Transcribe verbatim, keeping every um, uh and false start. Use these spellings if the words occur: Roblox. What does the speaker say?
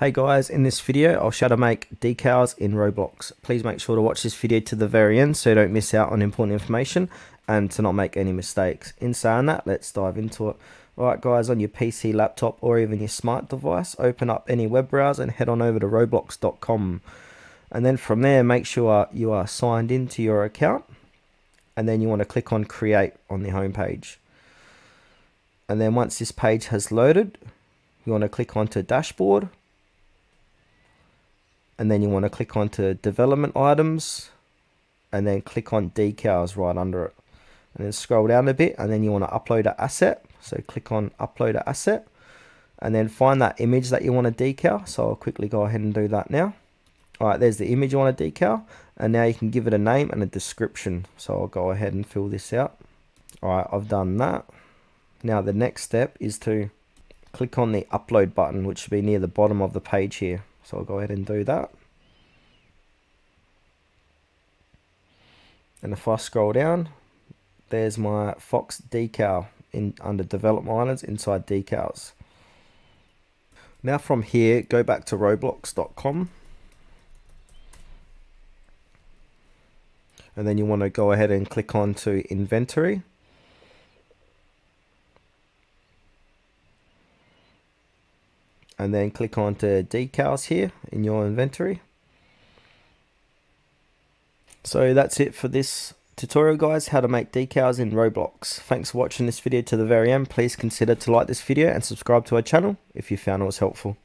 Hey guys, in this video I'll show how to make decals in Roblox. Please make sure to watch this video to the very end so you don't miss out on important information and to not make any mistakes. In saying that, let's dive into it. Alright guys, on your P C, laptop or even your smart device, open up any web browser and head on over to roblox dot com. And then from there, make sure you are signed into your account. And then you want to click on create on the home page. And then once this page has loaded, you want to click onto dashboard. And then you want to click onto development items and then click on decals right under it. And then scroll down a bit and then you want to upload an asset. So click on upload an asset and then find that image that you want to decal. So I'll quickly go ahead and do that now. All right, there's the image you want to decal. And now you can give it a name and a description. So I'll go ahead and fill this out. All right, I've done that. Now the next step is to click on the upload button, which should be near the bottom of the page here. So I'll go ahead and do that. And if I scroll down, there's my Fox decal in under development items inside decals. Now from here, go back to roblox dot com. And then you want to go ahead and click on to inventory. And then click on to decals here in your inventory. So that's it for this tutorial guys, how to make decals in Roblox. Thanks for watching this video to the very end. Please consider to like this video and subscribe to our channel if you found it was helpful.